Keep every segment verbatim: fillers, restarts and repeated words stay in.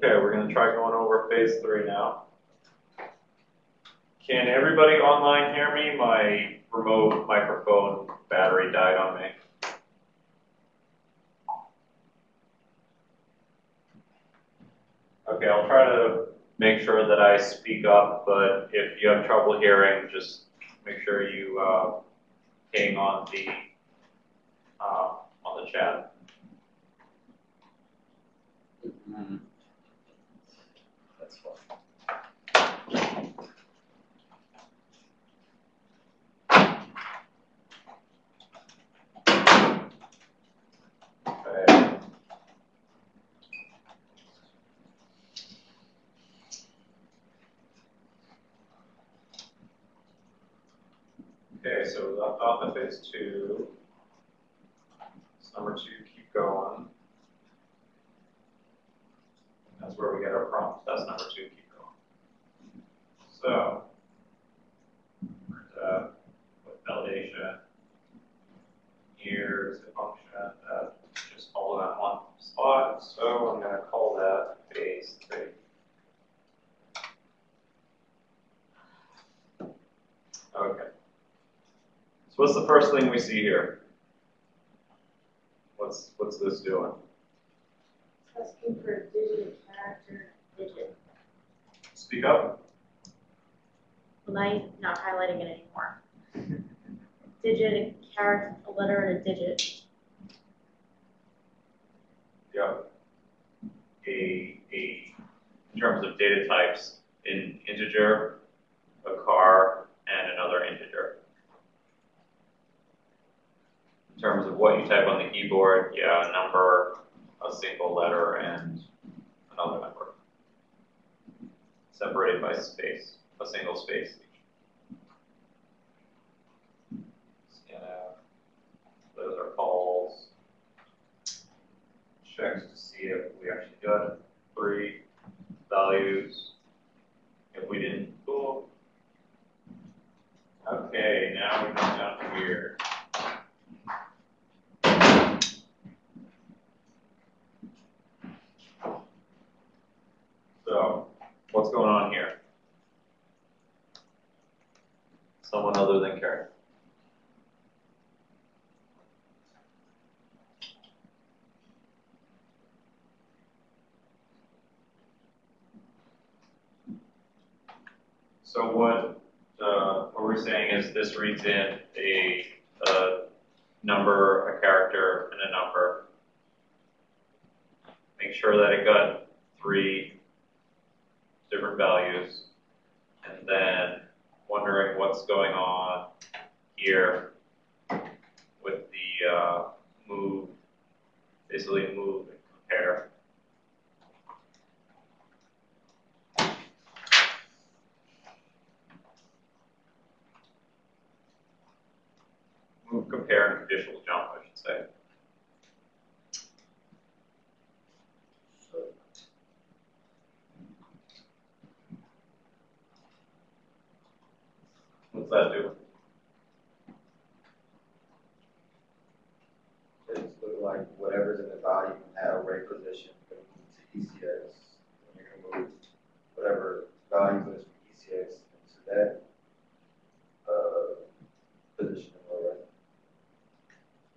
Okay, we're going to try going over phase three now. Can everybody online hear me? My remote microphone battery died on me. Okay, I'll try to make sure that I speak up, but if you have trouble hearing, just make sure you uh, hang on the uh, on the chat. Mm-hmm. That's fun. Okay, so we left off at phase two. It's number two, keep going. That's where we get our prompt. That's number two, keep going. So, uh, with validation, here's the function that just holds on one spot. So I'm going to call that phase three. Okay. What's the first thing we see here? What's what's this doing? It's asking for a digit, character, digit. Speak up. Well, now you're not highlighting it anymore. Digit, a character, a letter, and a digit. Yeah. A a in terms of data types, an integer, a car, and another integer. In terms of what you type on the keyboard, yeah, a number, a single letter, and another number. Separated by space, a single space. Those are calls. Checks to see if we actually got three values. If we didn't, cool. Okay, now we come down here. So, what's going on here? Someone other than Karen. So what uh, what we're saying is this reads in a, a number, a character, and a number. Make sure that it got three different values, and then wondering what's going on here with the uh, move, basically move and compare. Move, compare, and conditional jump, I should say. What's that do? It looks like whatever's in the value in that array position going to move to E C S. And you're going to move whatever value goes from E C S into that uh, position in the array.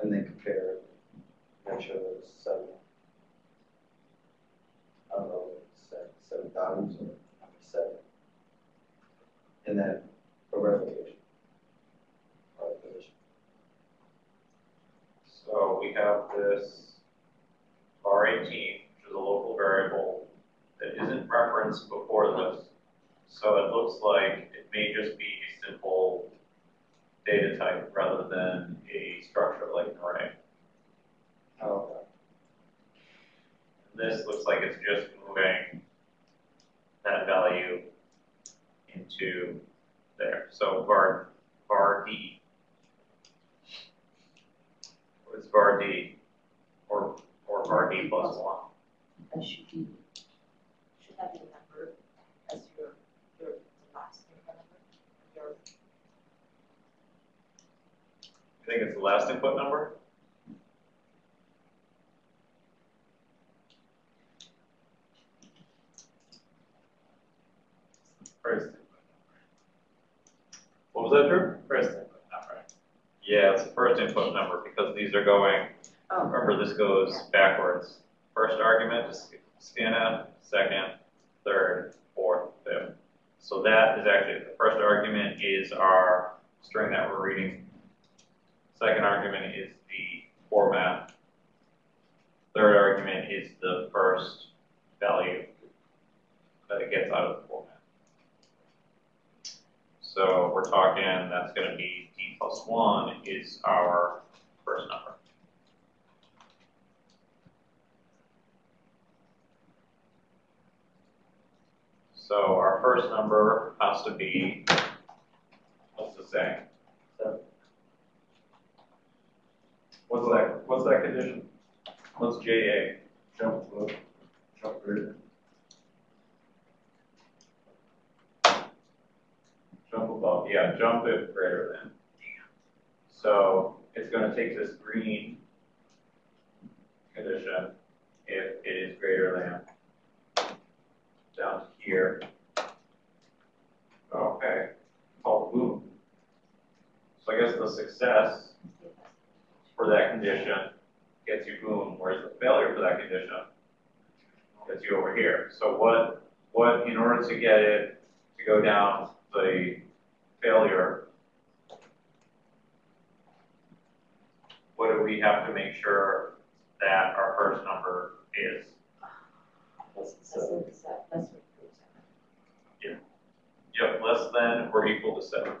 And then compare it. Make sure there's seven. I don't know, seven, seven values or seven. And then so we have this R eighteen, which is a local variable that isn't referenced before this. So it looks like it may just be a simple data type rather than a structure like an array. Okay. This looks like it's just moving that value into there. So var, var D. It's var D or or var D plus one. That should be should that be the number as your your last input number? Your I think it's the last input number. ledger? First input number. Yeah, it's the first input number because these are going, oh. remember this goes backwards. First argument is scanf, second, third, fourth, fifth. So that is actually, the first argument is our string that we're reading. Second argument is the format. Third argument is the first value that it gets out of the format. So we're talking, that's going to be d plus one is our first number. So our first number has to be, what's it say? Seven. What's that? What's that condition? What's J A? Jump float. Jump grid. Jump above. Yeah, jump is greater than. So it's going to take this green condition if it is greater than down to here. Okay. Oh, boom. So I guess the success for that condition gets you boom, whereas the failure for that condition gets you over here. So what, what in order to get it to go down the failure, what do we have to make sure that our first number is? Less than seven. Yeah. Yep, less than or equal to seven.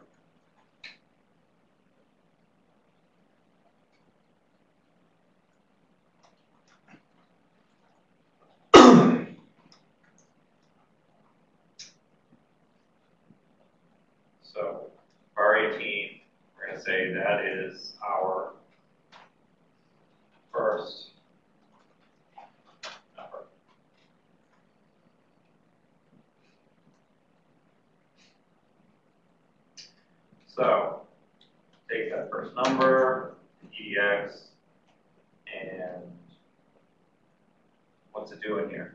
So R eighteen, we're going to say that is our first number. So take that first number, E X, and what's it doing here?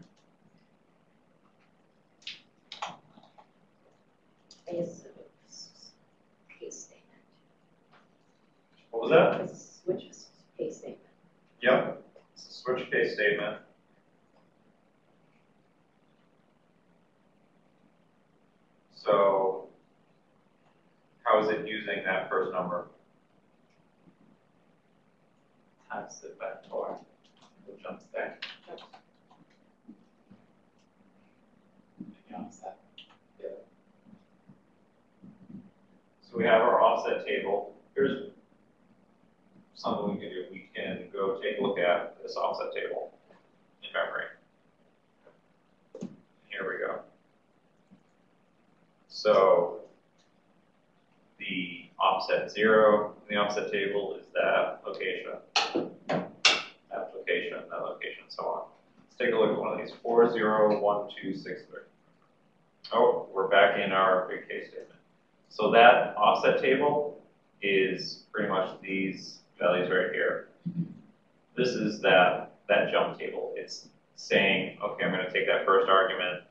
Yes. What was that? It's a switch case statement. Yep, it's a switch case statement. So, how is it using that first number? Times it by four, which jumps there. Yeah. So we have our offset table. Here's something we can do. We can go take a look at this offset table in memory. Here we go. So the offset zero in the offset table is that location, that location, that location, and so on. Let's take a look at one of these. Four zero one two six three. Oh, we're back in our big case statement. So that offset table is pretty much these values right here. This is that, that jump table. It's saying, okay, I'm going to take that first argument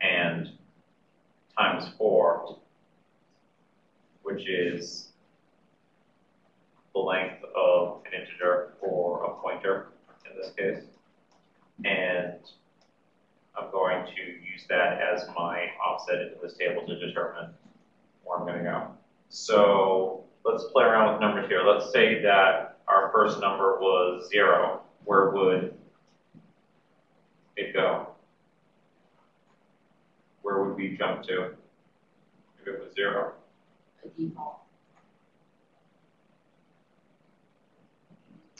and times four, which is the length of an integer or a pointer in this case. And I'm going to use that as my offset into this table to determine where I'm going to go. So let's play around with numbers here. Let's say that our first number was zero. Where would it go? Where would we jump to if it was zero? The default.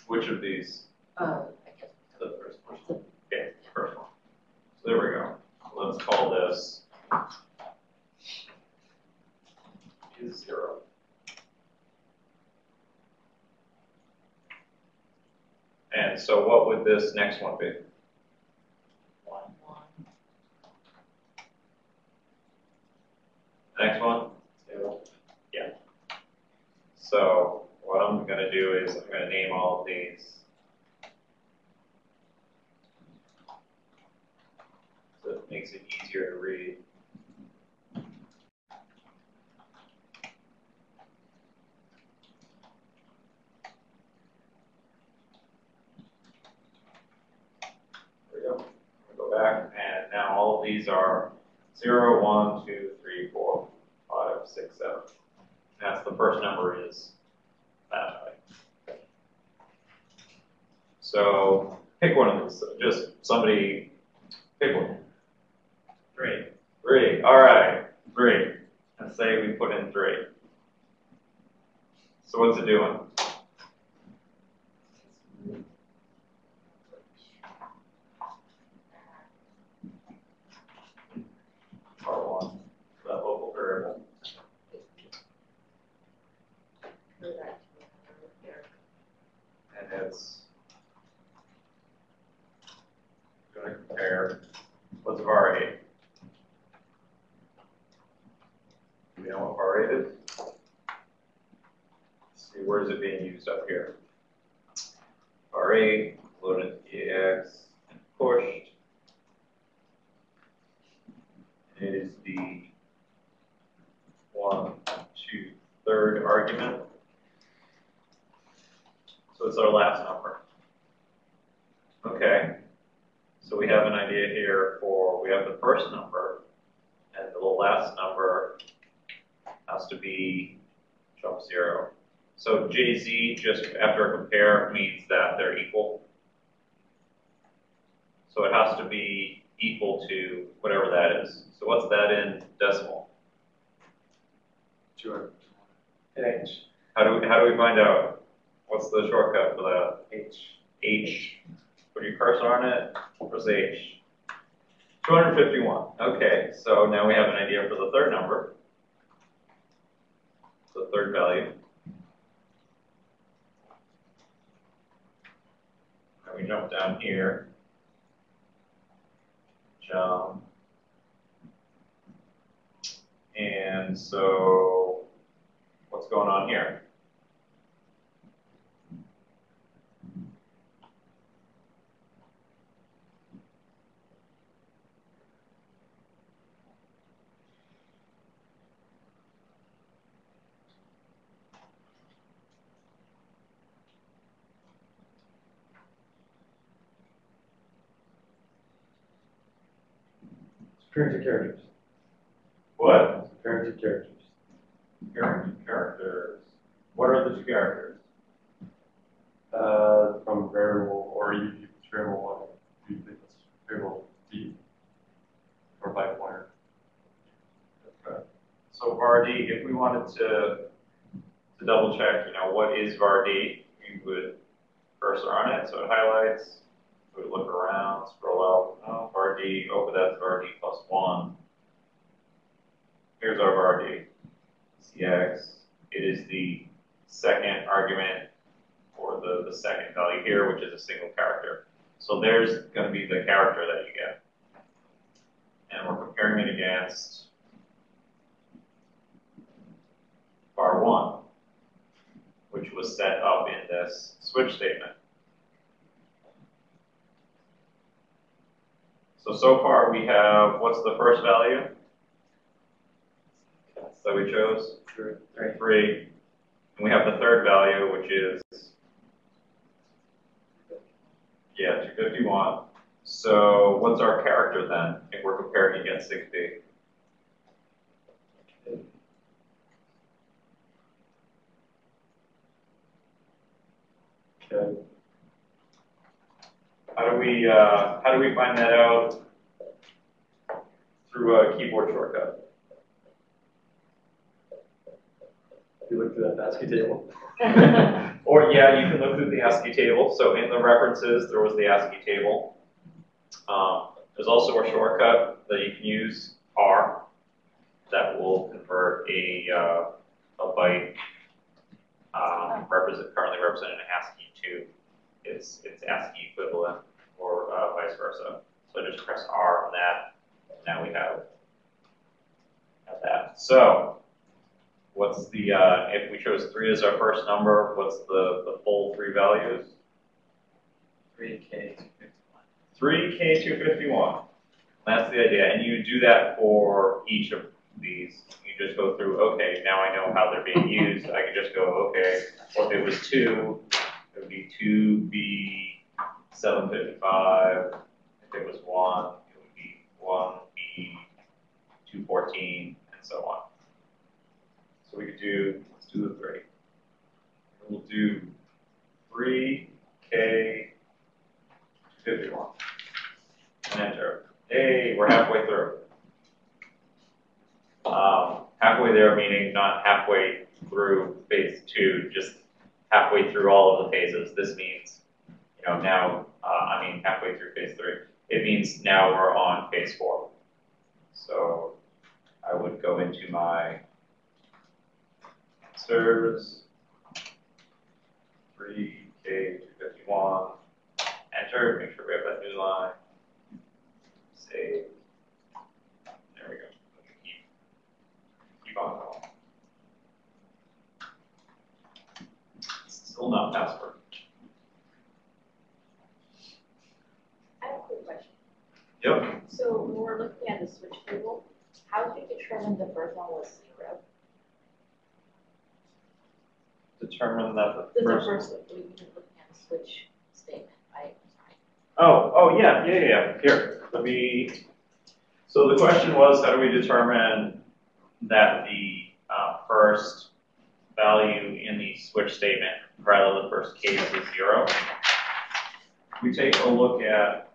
Which of these? Uh, I guess the first one. Okay, the first one. So there we go. Let's call this is zero. And so what would this next one be? One. Next one? Zero. Yeah. So what I'm going to do is I'm going to name all of these. So it makes it easier to read. these are zero, one, two, three, four, five, six, seven. And that's the first number is that type. So pick one of these. So just somebody pick one. Three. Three. All right. Three. And say we put in three. So what's it doing? R one, that local variable. And it's going to compare what's var eight. Do we know what var eight is? Where is it being used up here? var eight, loaded ex, and pushed. It is the one, two, third argument. So it's our last number. Okay. So we have an idea here for, we have the first number, and the last number has to be jump zero. So J Z, just after a compare, means that they're equal. So it has to be equal to whatever that is. So what's that in decimal? two hundred. H. How do we, how do we find out? What's the shortcut for that? H. H. Put your cursor on it. Press H. two hundred fifty-one. Okay. So now we have an idea for the third number, the third value. We jump down here, jump, and so what's going on here? Parent to characters. What? Parent to characters. Parent to characters. What are the two characters? Uh, from variable, or you use variable one, you think it's variable D, or by pointer. Okay. So var D, if we wanted to to double check, you know, what is var D, we would cursor on it, so it highlights. We look around, scroll out, oh, var D, oh, but that's var D plus one. Here's our var D. C X, it is the second argument, or the, the second value here, which is a single character. So there's going to be the character that you get. And we're comparing it against var one, which was set up in this switch statement. So, so far we have, what's the first value that we chose? True. Three. Three. And we have the third value, which is, yeah, two fifty-one. So what's our character then, if we're comparing against six B? Okay. How do we uh, how do we find that out? Through a keyboard shortcut. You look through that ASCII table. Or yeah, you can look through the ASCII table. So in the references, there was the ASCII table. Um, there's also a shortcut that you can use, R, that will convert a uh, a byte um, represent, currently represented in ASCII to its its ASCII equivalent, or uh, vice versa. So just press R on that, and now we have that. So what's the, uh, if we chose three as our first number, what's the, the full three values? three K two fifty-one. three K two fifty-one. That's the idea, and you do that for each of these. You just go through, okay, now I know how they're being used, I can just go, okay, well, if it was two, it would be two B seven fifty-five. If it was one, it would be one B two fourteen, and so on. So we could do, let's do the three. We'll do three K fifty-one. And enter. Hey, we're halfway through. Um, halfway there meaning not halfway through phase two, just halfway through all of the phases. This means, you know, now, uh, I mean halfway through phase three. It means now we're on phase four. So I would go into my answers, three K two fifty-one, enter, make sure we have that new line, save, there we go, keep, keep on going. Still not password. I have a quick question. Yep. So when we're looking at the switch table, how do you determine the first one was zero? Determine that the first, first one. We can look at the switch statement, right? Oh, oh yeah, yeah, yeah. Here, let me. So the question was, how do we determine that the uh, first value in the switch statement, rather than the first case, is zero? We take a look at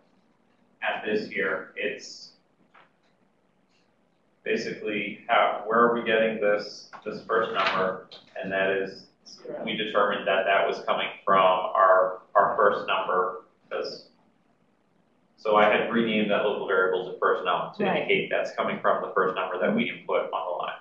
at this here. It's basically how where are we getting this this first number, and that is. We determined that that was coming from our, our first number, because so I had renamed that local variable to first num to right. indicate that's coming from the first number that we input on the line.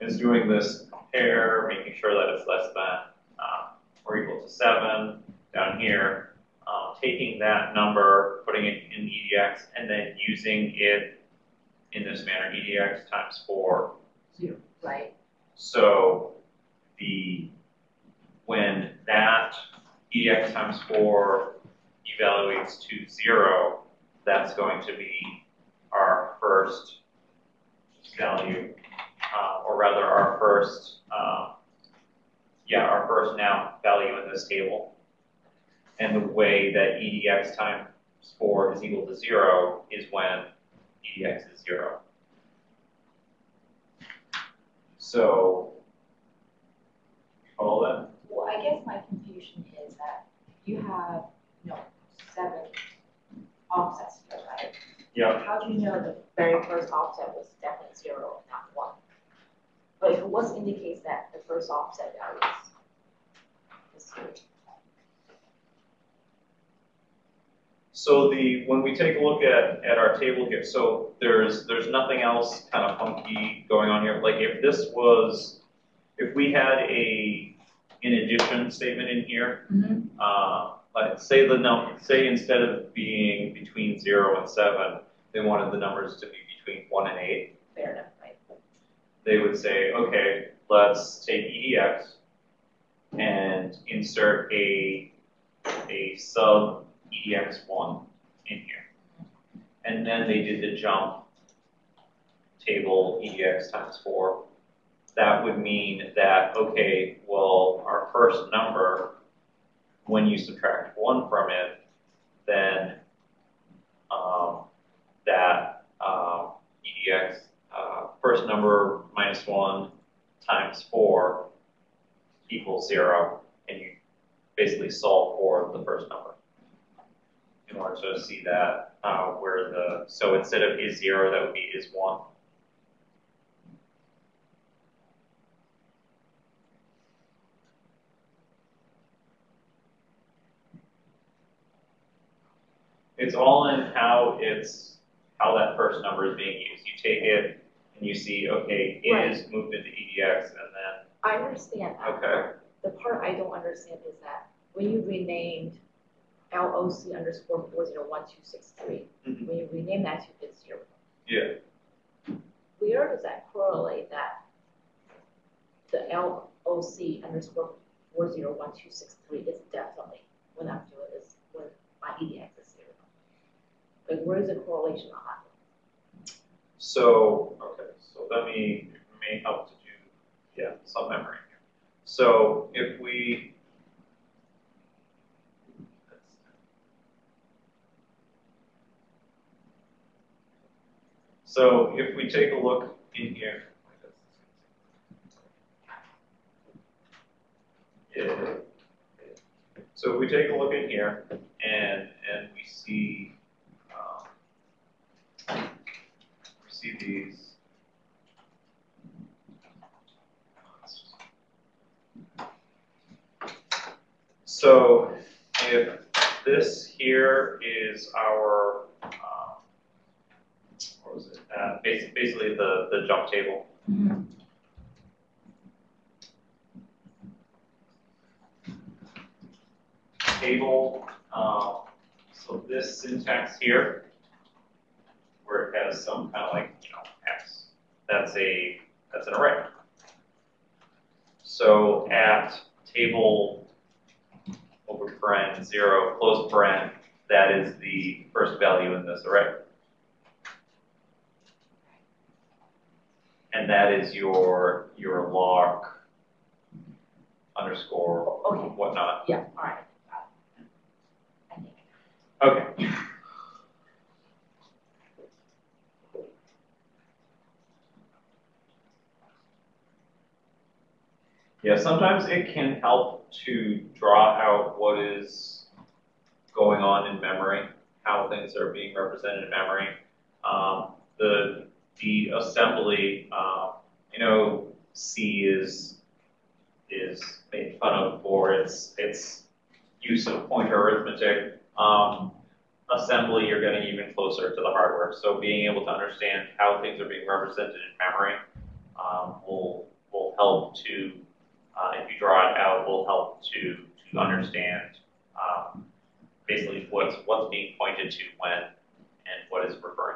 It's doing this compare, making sure that it's less than um, or equal to seven down here, um, taking that number, putting it in E D X, and then using it in this manner, E D X times four. Zero. Right. So The when that E D X times four evaluates to zero, that's going to be our first value, uh, or rather our first, uh, yeah, our first now value in this table. And the way that E D X times four is equal to zero is when E D X is zero. So. All that. Well, I guess my confusion is that you have, you know, seven offsets here, right? Yeah. How do you know the very first offset was definitely zero and not one? But if it was indicates that the first offset value is zero. So the when we take a look at at our table here, so there's there's nothing else kind of funky going on here. Like if this was. If we had a an addition statement in here, mm-hmm. uh, let's say the num say instead of being between zero and seven, they wanted the numbers to be between one and eight. Fair enough, right? They would say, okay, let's take E D X and insert a a sub E D X one in here, and then they did the jump table E D X times four. That would mean that, okay, well, our first number, when you subtract one from it, then um, that uh, E D X uh, first number minus one times four equals zero, and you basically solve for the first number in order to see that uh, where the, so instead of is zero, that would be is one. It's all in how it's how that first number is being used. You take it and you see, okay, it right. is moved into E D X, and then I understand that. Okay. The part I don't understand is that when you renamed L O C underscore four zero one two six three, mm-hmm. when you rename that to it's zero. Yeah. Where does that correlate that the L O C underscore four zero one two six three is definitely when I'm doing this when my E D X is zero? Like, where is the correlation on that? So, okay, so let me, it may help to do, yeah, some memory here. So, if we, So if we take a look in here, yeah. So if we take a look in here, and and we see um, we see these. So if this here is our, um, what was it? Uh, basically, basically the, the jump table. Mm-hmm. Table, um, so this syntax here, where it has some kind of like, you know, x, that's a, that's an array. So at table, open paren, zero, close paren, that is the first value in this array. And that is your your log underscore okay. whatnot. Yeah, all right. I think. Okay. Yeah, sometimes it can help to draw out what is going on in memory, how things are being represented in memory. Um, the the assembly, uh, you know, C is is made fun of for its its use of pointer arithmetic. Um, assembly, you're getting even closer to the hardware, so being able to understand how things are being represented in memory um, will will help to. Uh, if you draw it out, will help to to understand um, basically what's what's being pointed to when and what is referring.